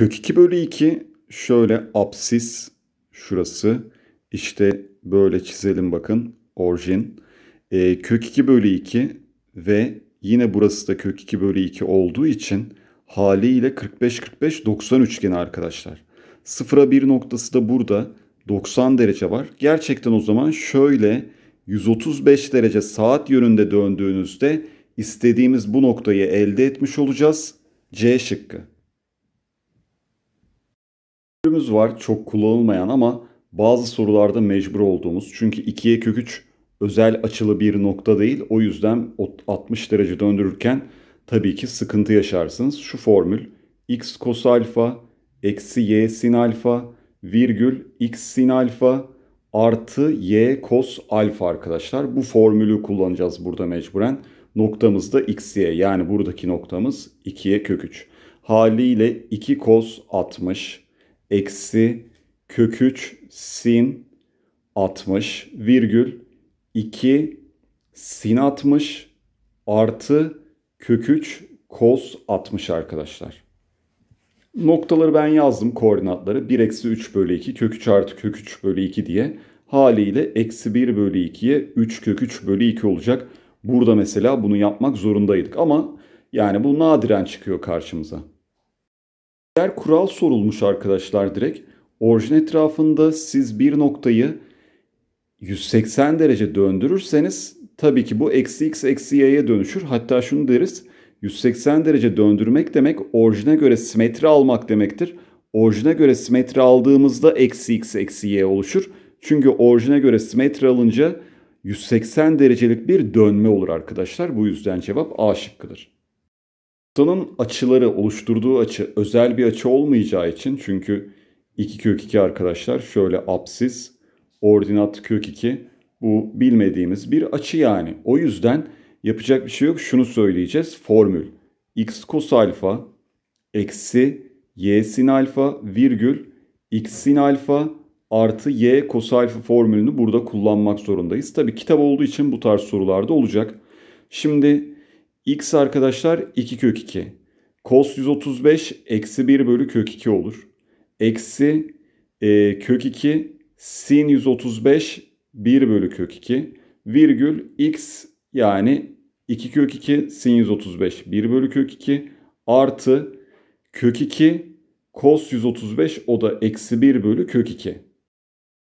Kök 2 bölü 2 şöyle apsis şurası. İşte böyle çizelim bakın orijin. Kök 2 bölü 2 ve yine burası da kök 2 bölü 2 olduğu için haliyle 45-45-90 üçgeni arkadaşlar. 0'a 1 noktası da burada 90 derece var. Gerçekten o zaman şöyle 135 derece saat yönünde döndüğünüzde istediğimiz bu noktayı elde etmiş olacağız. C şıkkı. Bölümümüz var çok kullanılmayan ama bazı sorularda mecbur olduğumuz. Çünkü 2'ye kök 3 özel açılı bir nokta değil. O yüzden 60 derece döndürürken tabii ki sıkıntı yaşarsınız. Şu formül x kos alfa eksi y sin alfa virgül x sin alfa artı y kos alfa arkadaşlar. Bu formülü kullanacağız burada mecburen. Noktamız da x'ye yani buradaki noktamız 2'ye kök 3. Haliyle 2 kos 60 eksi kök 3 sin 60 virgül 2 sin 60 artı kök 3 kos 60 arkadaşlar. Noktaları ben yazdım koordinatları. 1 eksi 3 bölü 2 kök 3 artı kök 3 bölü 2 diye. Haliyle eksi 1 bölü 2'ye 3 kök 3 bölü 2 olacak. Burada mesela bunu yapmak zorundaydık ama yani bu nadiren çıkıyor karşımıza. Diğer kural sorulmuş arkadaşlar direkt. Orijin etrafında siz bir noktayı 180 derece döndürürseniz tabii ki bu eksi x eksi y'ye dönüşür. Hatta şunu deriz. 180 derece döndürmek demek orijine göre simetri almak demektir. Orijine göre simetri aldığımızda eksi x eksi y oluşur. Çünkü orijine göre simetri alınca 180 derecelik bir dönme olur arkadaşlar. Bu yüzden cevap A şıkkıdır. Noktanın açıları oluşturduğu açı özel bir açı olmayacağı için çünkü 2 kök 2 arkadaşlar şöyle apsis ordinat kök 2 bu bilmediğimiz bir açı yani. O yüzden yapacak bir şey yok. Şunu söyleyeceğiz. Formül x kos alfa eksi y sin alfa virgül x sin alfa artı y kos alfa formülünü burada kullanmak zorundayız. Tabi kitap olduğu için bu tarz sorularda olacak. Şimdi x arkadaşlar 2 kök 2. Kos 135 eksi 1 bölü kök 2 olur. Eksi kök 2 sin 135 1 bölü kök 2 virgül x yani 2 kök 2 sin 135 1 bölü kök 2 artı kök 2 kos 135 o da eksi 1 bölü kök 2.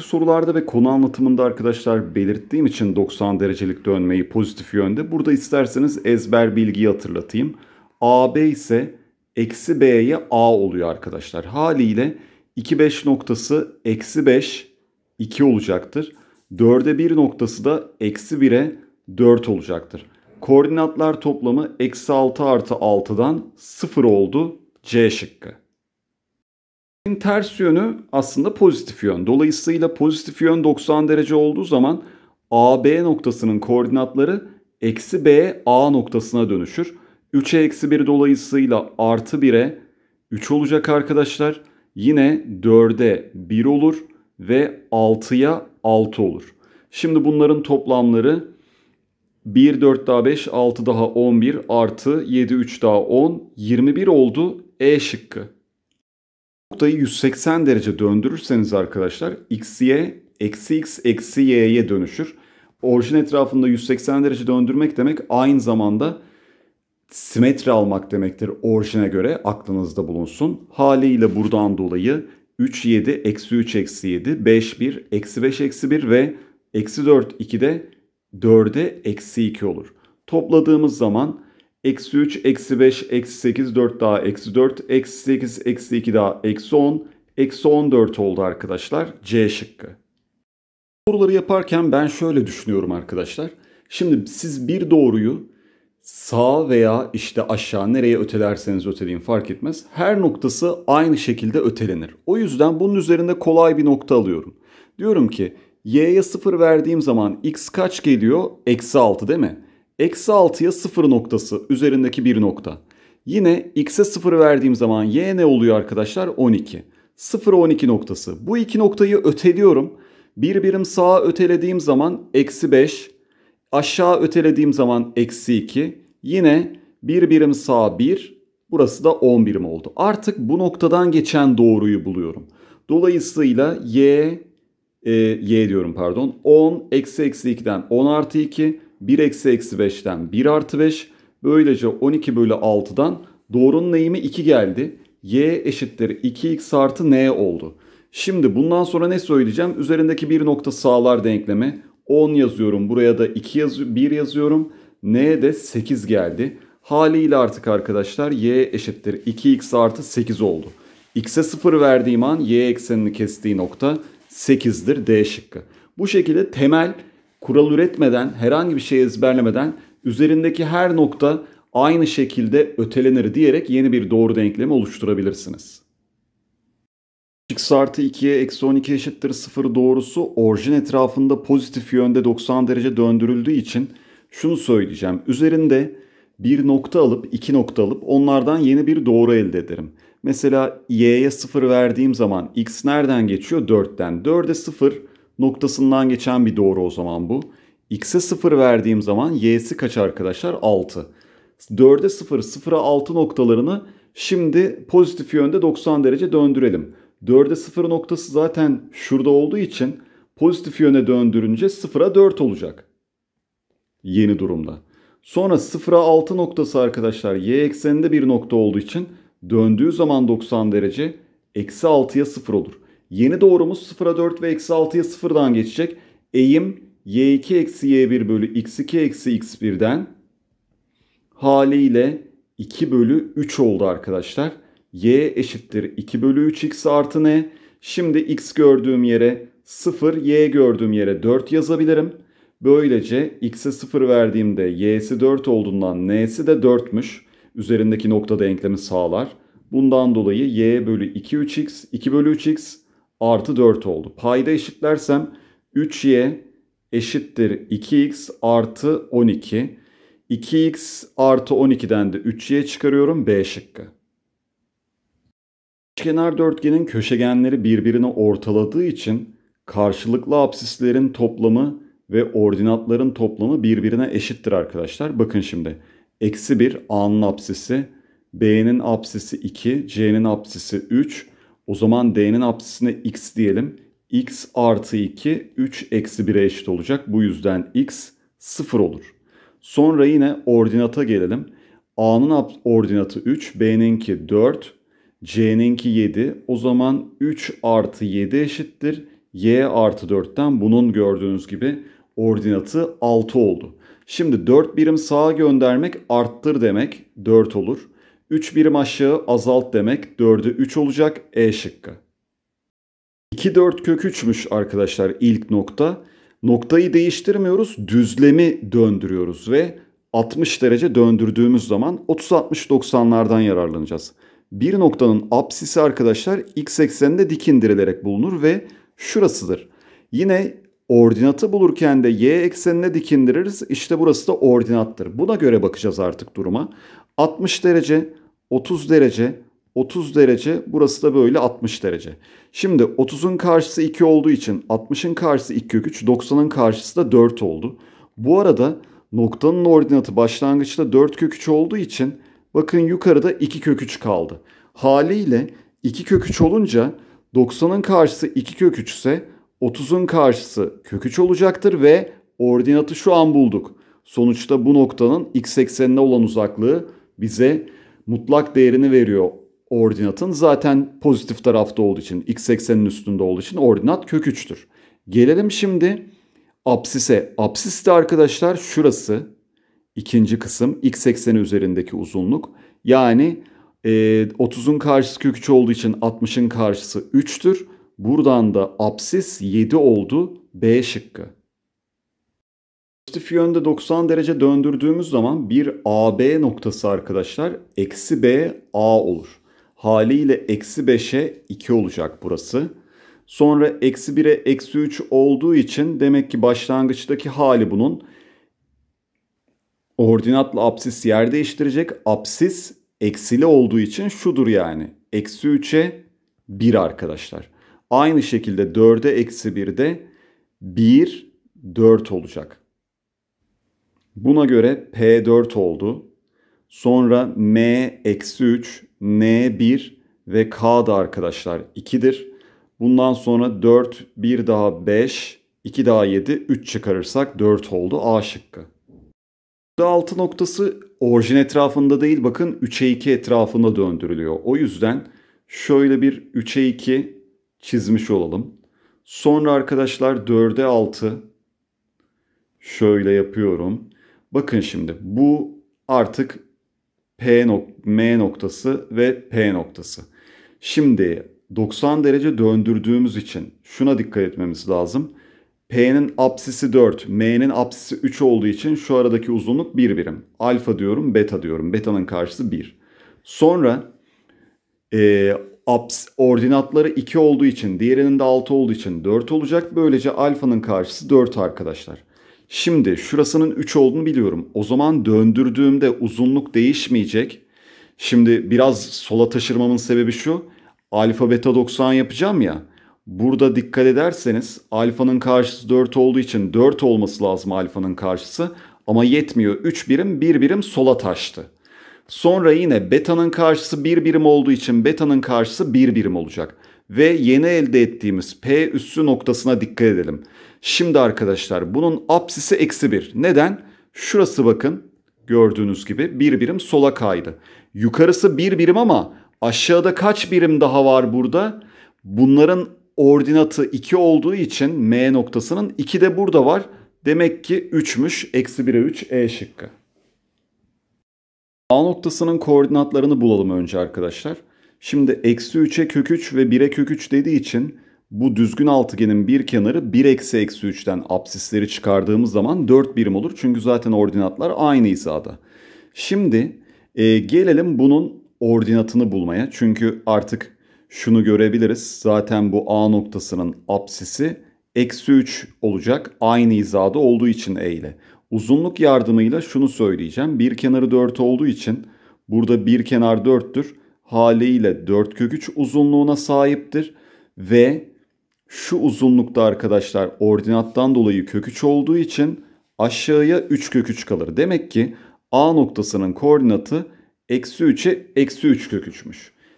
Sorularda ve konu anlatımında arkadaşlar belirttiğim için 90 derecelik dönmeyi pozitif yönde. Burada isterseniz ezber bilgiyi hatırlatayım. AB ise eksi B'ye A oluyor arkadaşlar. Haliyle 2, 5 noktası eksi 5, 2 olacaktır. 4'e 1 noktası da eksi 1'e 4 olacaktır. Koordinatlar toplamı eksi 6 artı 6'dan 0 oldu. C şıkkı. Ters yönü aslında pozitif yön. Dolayısıyla pozitif yön 90 derece olduğu zaman AB noktasının koordinatları eksi B A noktasına dönüşür. 3'e eksi 1 dolayısıyla artı 1'e 3 olacak arkadaşlar. Yine 4'e 1 olur ve 6'ya 6 olur. Şimdi bunların toplamları 1, 4 daha 5, 6 daha 11 artı 7, 3 daha 10, 21 oldu. E şıkkı. Noktayı 180 derece döndürürseniz arkadaşlar x'ye eksi x eksi y'ye dönüşür. Orijin etrafında 180 derece döndürmek demek aynı zamanda simetri almak demektir orijine göre aklınızda bulunsun. Haliyle buradan dolayı 3, 7, eksi 3, eksi 7, 5, 1, eksi 5, eksi 1 ve eksi 4, 2 de 4'e eksi 2 olur. Topladığımız zaman eksi 3, eksi 5, eksi 8, 4 daha eksi 4, eksi 8, eksi 2 daha eksi 10, eksi 14 oldu arkadaşlar. C şıkkı. Soruları yaparken ben şöyle düşünüyorum arkadaşlar. Şimdi siz bir doğruyu sağ veya işte aşağı nereye ötelerseniz öteleyin fark etmez. Her noktası aynı şekilde ötelenir. O yüzden bunun üzerinde kolay bir nokta alıyorum. Diyorum ki y'ye 0 verdiğim zaman x kaç geliyor? Eksi 6 değil mi? Eksi 6'ya 0 noktası üzerindeki bir nokta. Yine x'e 0 verdiğim zaman y ne oluyor arkadaşlar? 12. 0'a 12 noktası. Bu iki noktayı öteliyorum. Bir birim sağa ötelediğim zaman eksi 5. Aşağı ötelediğim zaman eksi 2. Yine bir birim sağa 1. Burası da 10 birim oldu. Artık bu noktadan geçen doğruyu buluyorum. Dolayısıyla y diyorum pardon. 10 eksi eksi 2'den 10 artı 2. 1 eksi eksi 5'ten 1 artı 5. Böylece 12 bölü 6'dan doğrunun eğimi 2 geldi. Y eşittir 2x artı n oldu. Şimdi bundan sonra ne söyleyeceğim? Üzerindeki bir nokta sağlar denklemi. 10 yazıyorum. Buraya da 1 yazıyorum. N de 8 geldi. Haliyle artık arkadaşlar y eşittir 2x artı 8 oldu. X'e 0 verdiğim an y eksenini kestiği nokta 8'dir, D şıkkı. Bu şekilde temel kural üretmeden, herhangi bir şey ezberlemeden üzerindeki her nokta aynı şekilde ötelenir diyerek yeni bir doğru denklemi oluşturabilirsiniz. X artı 2'ye eksi 12 eşittir 0 doğrusu orijin etrafında pozitif yönde 90 derece döndürüldüğü için şunu söyleyeceğim. Üzerinde bir nokta alıp iki nokta alıp onlardan yeni bir doğru elde ederim. Mesela y'ye 0 verdiğim zaman x nereden geçiyor? 4'ten. 4'e 0 noktasından geçen bir doğru o zaman bu. X'e 0 verdiğim zaman y'si kaç arkadaşlar? 6. 4'e 0, 0'a 6 noktalarını şimdi pozitif yönde 90 derece döndürelim. 4'e 0 noktası zaten şurada olduğu için pozitif yöne döndürünce 0'a 4 olacak. Yeni durumda. Sonra 0'a 6 noktası arkadaşlar y ekseninde bir nokta olduğu için döndüğü zaman 90 derece eksi 6'ya 0 olur. Yeni doğrumuz 0'a 4 ve eksi 6'ya 0'dan geçecek. Eğim y2 eksi y1 bölü x2 eksi x1'den haliyle 2 bölü 3 oldu arkadaşlar. Y eşittir 2 bölü 3x artı n. Şimdi x gördüğüm yere 0, y gördüğüm yere 4 yazabilirim. Böylece x'e 0 verdiğimde y'si 4 olduğundan n'si de 4'müş. Üzerindeki nokta denklemi sağlar. Bundan dolayı y bölü 2 3x, 2 bölü 3x artı 4 oldu. Payda eşitlersem 3y eşittir 2x artı 12. 2x artı 12'den de 3y çıkarıyorum, B şıkkı. Üçkenar dörtgenin köşegenleri birbirine ortaladığı için karşılıklı apsislerin toplamı ve ordinatların toplamı birbirine eşittir arkadaşlar. Bakın şimdi. Eksi 1 A'nın apsisi, B'nin apsisi 2, C'nin apsisi 3. O zaman D'nin apsisine X diyelim. X artı 2, 3 eksi 1'e eşit olacak. Bu yüzden X 0 olur. Sonra yine ordinata gelelim. A'nın ordinatı 3, B'ninki 4, C'ninki 7. O zaman 3 artı 7 eşittir. Y artı 4'ten bunun gördüğünüz gibi ordinatı 6 oldu. Şimdi 4 birim sağa göndermek arttır demek, 4 olur. 3 birim aşağı azalt demek, 4'e 3 olacak, E şıkkı. 2 4 kök 3'müş arkadaşlar ilk nokta. Noktayı değiştirmiyoruz, düzlemi döndürüyoruz ve 60 derece döndürdüğümüz zaman 30-60-90'lardan yararlanacağız. Bir noktanın apsisi arkadaşlar x ekseninde dik indirilerek bulunur ve şurasıdır. Yine ordinatı bulurken de y eksenine dik indiririz. İşte burası da ordinattır. Buna göre bakacağız artık duruma. 60 derece, 30 derece, 30 derece, burası da böyle 60 derece. Şimdi 30'un karşısı 2 olduğu için 60'ın karşısı 2 kök 3, 90'ın karşısı da 4 oldu. Bu arada noktanın ordinatı başlangıçta 4 kök 3 olduğu için bakın yukarıda 2 kök 3 kaldı. Haliyle 2 kök 3 olunca 90'ın karşısı 2 kök 3 ise 30'un karşısı kök 3 olacaktır ve ordinatı şu an bulduk. Sonuçta bu noktanın x eksenine olan uzaklığı bize mutlak değerini veriyor. Ordinatın zaten pozitif tarafta olduğu için, x eksenin üstünde olduğu için ordinat kök 3'tür. Gelelim şimdi apsise. Apsis de arkadaşlar şurası, ikinci kısım, x ekseni üzerindeki uzunluk. Yani 30'un karşısı kök 3 olduğu için 60'ın karşısı 3'tür. Buradan da apsis 7 oldu, B şıkkı. Pozitif yönde 90 derece döndürdüğümüz zaman bir AB noktası arkadaşlar eksi B A olur. Haliyle eksi 5'e 2 olacak burası. Sonra eksi 1'e eksi 3 olduğu için demek ki başlangıçtaki hali bunun ordinatla apsis yer değiştirecek. Apsis eksili olduğu için şudur yani. Eksi 3'e 1 arkadaşlar. Aynı şekilde 4'e eksi 1'de 1, 4 olacak. Buna göre P4 oldu. Sonra M-3, N1 ve K da arkadaşlar 2'dir. Bundan sonra 4, 1 daha 5, 2 daha 7, 3 çıkarırsak 4 oldu. A şıkkı. Burada 6 noktası orijin etrafında değil, bakın 3'e 2 etrafında döndürülüyor. O yüzden şöyle bir 3'e 2 çizmiş olalım. Sonra arkadaşlar 4'e 6 şöyle yapıyorum. Bakın şimdi bu artık M noktası ve P noktası. Şimdi 90 derece döndürdüğümüz için şuna dikkat etmemiz lazım. P'nin apsisi 4, M'nin apsisi 3 olduğu için şu aradaki uzunluk 1 birim. Alfa diyorum, beta diyorum. Beta'nın karşısı 1. Sonra ordinatları 2 olduğu için, diğerinin de 6 olduğu için 4 olacak. Böylece alfanın karşısı 4 arkadaşlar. Şimdi şurasının 3 olduğunu biliyorum. O zaman döndürdüğümde uzunluk değişmeyecek. Şimdi biraz sola taşırmamın sebebi şu. Alfa beta 90 yapacağım ya. Burada dikkat ederseniz alfanın karşısı 4 olduğu için 4 olması lazım alfanın karşısı. Ama yetmiyor. 3 birim 1 birim sola taştı. Sonra yine beta'nın karşısı 1 birim olduğu için beta'nın karşısı 1 birim olacak. Ve yeni elde ettiğimiz P üssü noktasına dikkat edelim. Şimdi arkadaşlar bunun apsisi eksi 1. Neden? Şurası bakın gördüğünüz gibi 1 birim sola kaydı. Yukarısı 1 birim ama aşağıda kaç birim daha var burada? Bunların ordinatı 2 olduğu için M noktasının 2 de burada var. Demek ki 3'müş. Eksi 1'e 3 E şıkkı. A noktasının koordinatlarını bulalım önce arkadaşlar. Şimdi eksi 3'e kök 3 ve 1'e kök 3 dediği için bu düzgün altıgenin bir kenarı 1 eksi eksi 3'ten apsisleri çıkardığımız zaman 4 birim olur. Çünkü zaten ordinatlar aynı hizada. Şimdi gelelim bunun ordinatını bulmaya. Çünkü artık şunu görebiliriz. Zaten bu A noktasının apsisi eksi 3 olacak. Aynı hizada olduğu için E ile. Uzunluk yardımıyla şunu söyleyeceğim. Bir kenarı 4 olduğu için burada bir kenar 4'tür. Haliyle 4 kök 3 uzunluğuna sahiptir. Ve şu uzunlukta arkadaşlar ordinattan dolayı kök 3 olduğu için aşağıya 3 kök 3 kalır. Demek ki A noktasının koordinatı eksi 3'e eksi 3 kök 3'müş.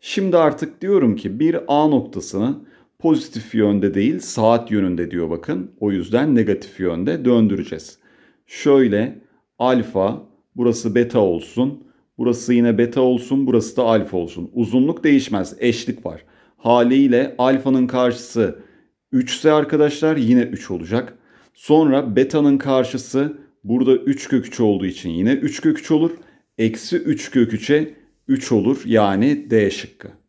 Şimdi artık diyorum ki bir A noktasını pozitif yönde değil saat yönünde diyor bakın. O yüzden negatif yönde döndüreceğiz. Şöyle alfa, burası beta olsun, burası yine beta olsun, burası da alfa olsun. Uzunluk değişmez, eşlik var. Haliyle alfanın karşısı 3 ise arkadaşlar yine 3 olacak. Sonra beta'nın karşısı burada 3 kök 3 olduğu için yine 3 kök 3 olur. Eksi 3 kök 3'e 3 olur yani D şıkkı.